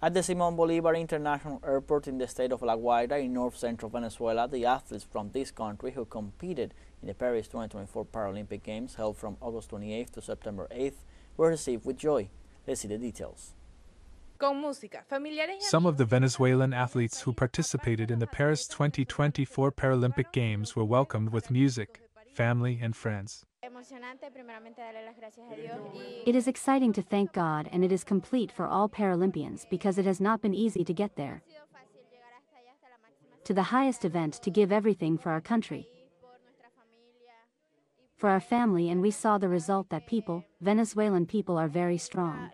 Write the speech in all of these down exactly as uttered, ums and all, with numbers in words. At the Simón Bolívar International Airport in the state of La Guayra in north-central Venezuela, the athletes from this country who competed in the Paris twenty twenty-four Paralympic Games held from August twenty-eighth to September eighth were received with joy. Let's see the details. Some of the Venezuelan athletes who participated in the Paris twenty twenty-four Paralympic Games were welcomed with music, family, and friends. It is exciting to thank God, and it is complete for all Paralympians because it has not been easy to get there, to the highest event, to give everything for our country, for our family, and we saw the result that people, Venezuelan people, are very strong.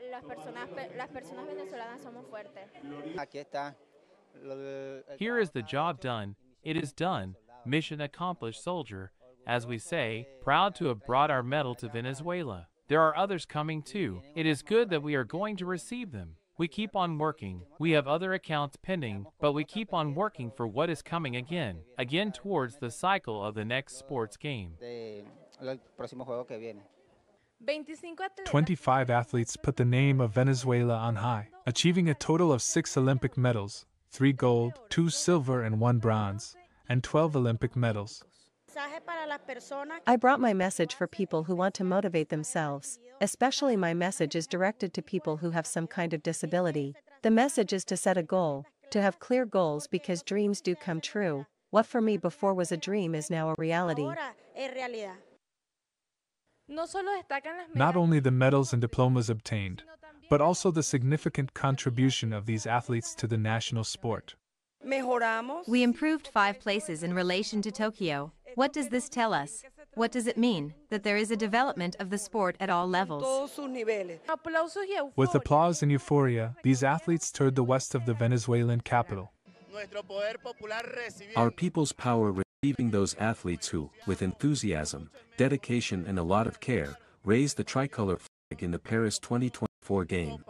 Here is the job done, it is done, mission accomplished, soldier. As we say, proud to have brought our medal to Venezuela. There are others coming too. It is good that we are going to receive them. We keep on working. We have other accounts pending, but we keep on working for what is coming again, again towards the cycle of the next sports game. twenty-five athletes put the name of Venezuela on high, achieving a total of six Olympic medals, three gold, two silver and one bronze, and twelve Olympic medals. I brought my message for people who want to motivate themselves. Especially my message is directed to people who have some kind of disability. The message is to set a goal, to have clear goals, because dreams do come true. What for me before was a dream is now a reality. Not only the medals and diplomas obtained, but also the significant contribution of these athletes to the national sport. We improved five places in relation to Tokyo. What does this tell us? What does it mean? That there is a development of the sport at all levels. With applause and euphoria, these athletes toured the west of the Venezuelan capital. Our people's power receiving those athletes who, with enthusiasm, dedication and a lot of care, raised the tricolor flag in the Paris twenty twenty-four game.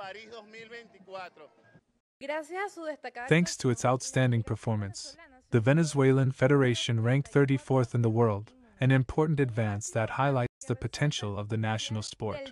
Thanks to its outstanding performance, the Venezuelan Federation ranked thirty-fourth in the world, an important advance that highlights the potential of the national sport.